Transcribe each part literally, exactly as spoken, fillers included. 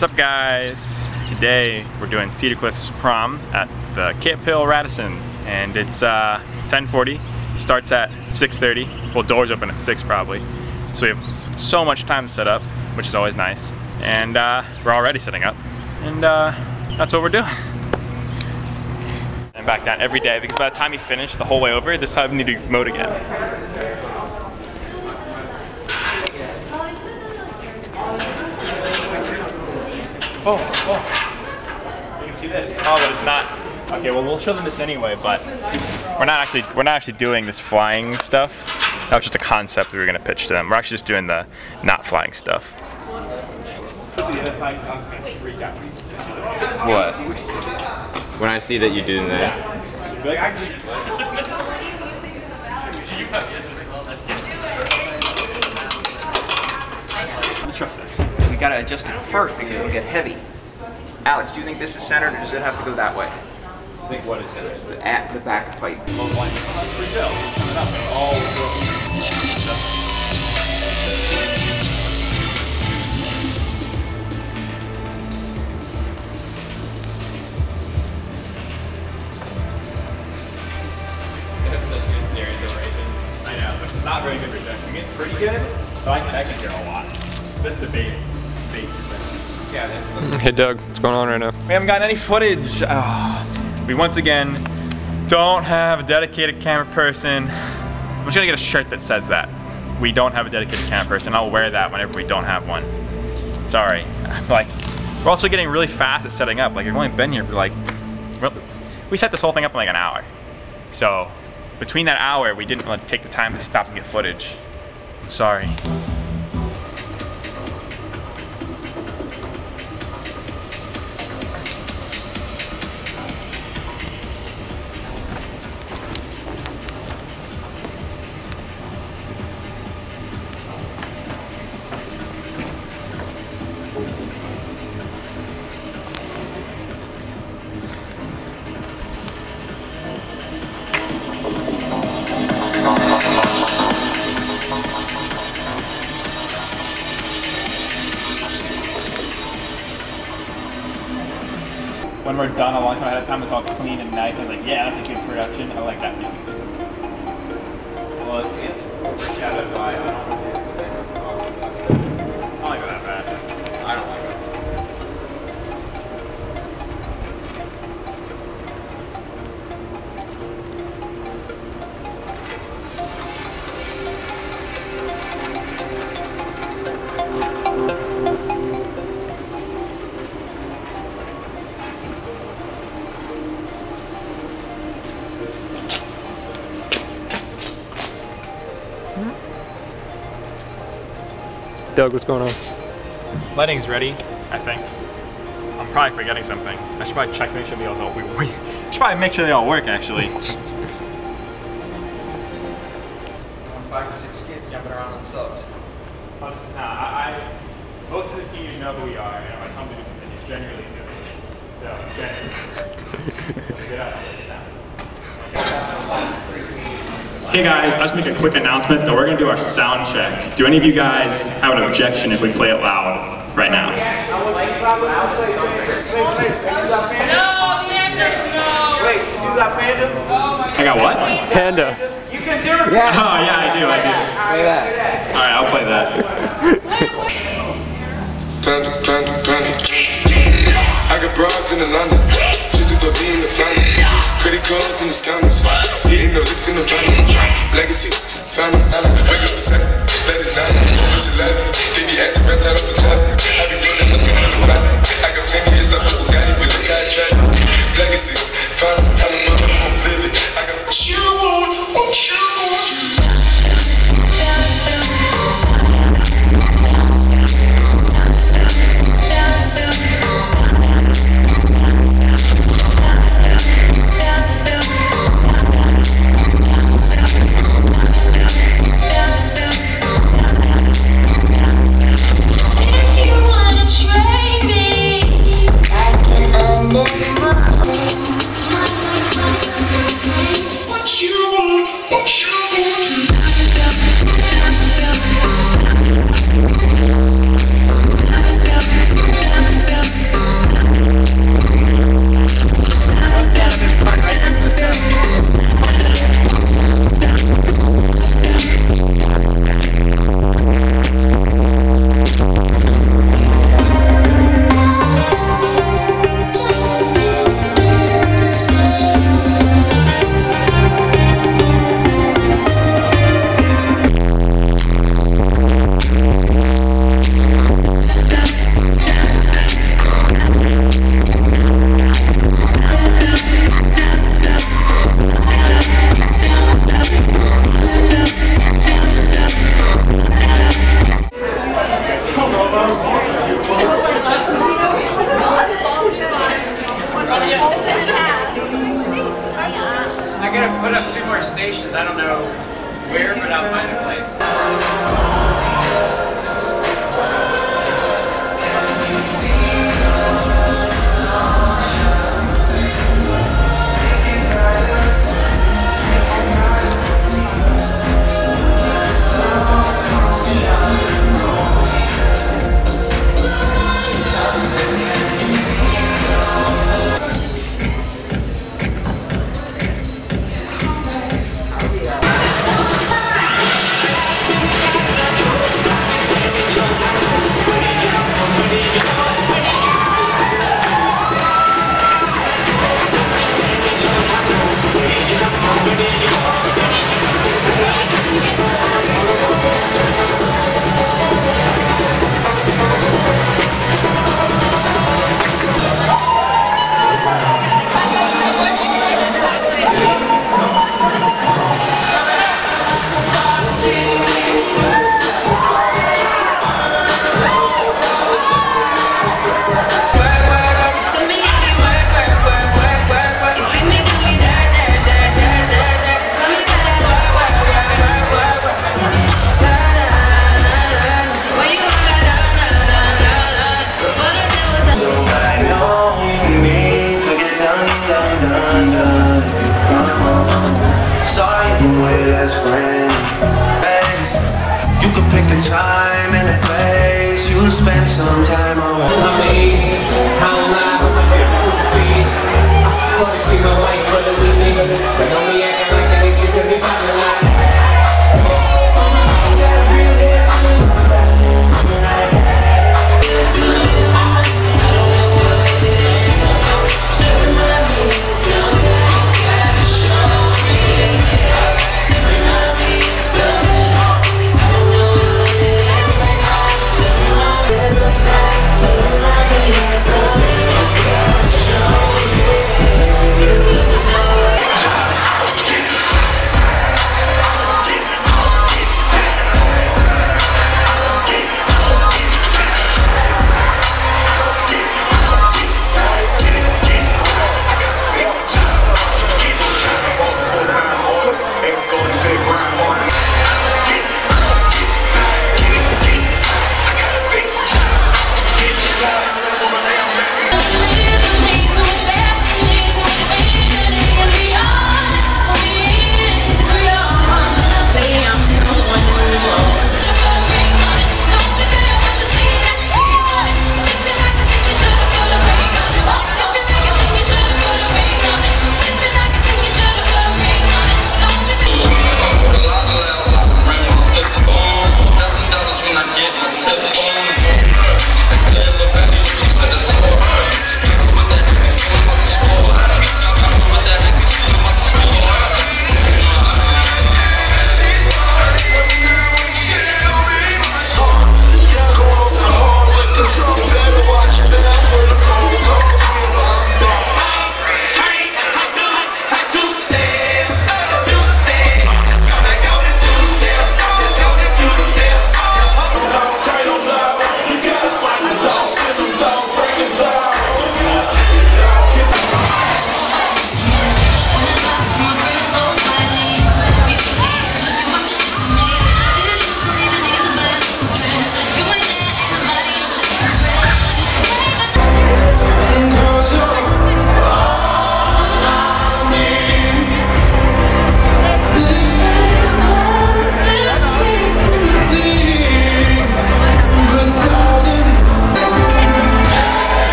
What's up, guys? Today we're doing Cedar Cliff's prom at the Camp Hill Radisson, and it's uh, ten forty. Starts at six thirty. Well, doors open at six probably. So we have so much time to set up, which is always nice. And uh, we're already setting up, and uh, that's what we're doing. And back down every day, because by the time you finish the whole way over, this time you need to mow it again. Oh, oh, you can see this. Oh, but it's not. Okay, well, we'll show them this anyway, but we're not actually we're not actually doing this flying stuff. That was just a concept we were gonna pitch to them. We're actually just doing the not flying stuff. What? When I see that you do that. Trust us. You gotta adjust it first because it'll get heavy. Alex, do you think this is centered, or does it have to go that way? I think what is centered? The, at the back pipe. It has such good series of raisins. I know, but it's not very good rejection. It's pretty good, so I can, I can hear a lot. This is the base. Hey Doug, what's going on right now? We haven't gotten any footage. Oh, we once again don't have a dedicated camera person. I'm just gonna get a shirt that says that. We don't have a dedicated camera person. I'll wear that whenever we don't have one. Sorry. Like, we're also getting really fast at setting up. Like, we've only been here for like, we set this whole thing up in like an hour. So between that hour, we didn't want to take the time to stop and get footage. I'm sorry. When we're done a long time ahead of time, it's all clean and nice. I was like, yeah, that's a good production. I like that music. Well, it's shadowed by, I don't like it that bad. I don't like Doug, what's going on? Lighting's ready, I think. I'm probably forgetting something. I should probably check, make sure they all we, we should probably make sure they all work actually. Five or six kids jumping around on subs. Nah, I, I most of the seniors know who we are, and when I come to do something, they generally do it. So generally get up. Hey guys, I just make a quick announcement that we're going to do our sound check. Do any of you guys have an objection if we play it loud right now? No, the answer is no. Wait, you got Panda? I got what? Panda. You can do it. Oh yeah, I do, I do. Play that. Alright, I'll play that. I got broads in London. In the family, credit cards in the scammers, hitting the licks in the family, legacies, family, balance, regular percent, that design, what you like, they be acting right out of the club, I be running nothing on the right, I got plenty just up with Bugatti, with the guy track, legacies, family, I'm a motherfucker, flip it, I got what you want, what you want. If you put up two more stations. I don't know where, but I'll find a place. Time and a place, you spend some time away. How many, how loud, how many to see? I told you she gon' wait for the weekend, but don't be acting like that niggas everybody like. She got a real head, she don't want to die. She remind me of something you gotta show me. You remind me of something.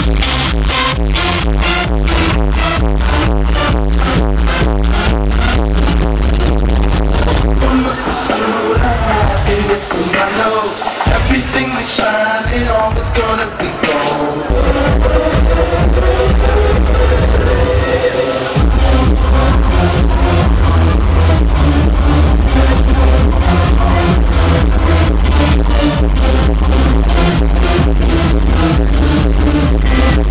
We'll be right back.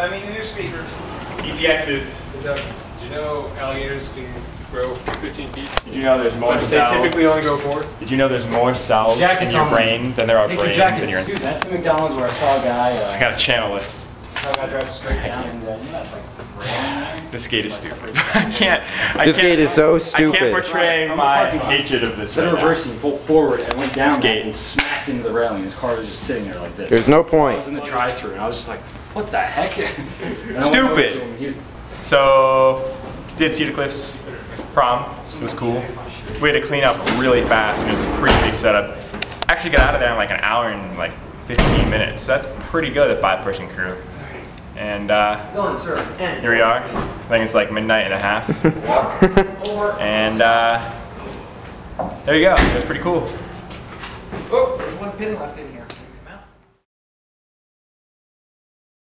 I mean, the new speaker. E T X's. Do you know alligators can grow fifteen feet? Did you know there's more cells? They typically only grow four. Did you know there's more cells in your brain than there are brains in your... Dude, that's the McDonald's where I saw a guy... Uh, I gotta channel this. I gotta drive straight down and... Uh, you know, it's like the brain. This gate is stupid. I can't... I this can't, gate is so stupid. I can't portray my hatred of this. Instead of reversing, he pulled forward and went down and smacked into the railing. His car was just sitting there like this. There's no point. I was in the drive-thru and I was just like... What the heck? Stupid! So, did Cedar Cliff's prom. It was cool. We had to clean up really fast. It was a pretty big setup. Actually got out of there in like an hour and like fifteen minutes. So that's pretty good at five-person crew. And uh, here we are. I think it's like midnight and a half. And uh, there you go. It was pretty cool. Oh, there's one pin left in here.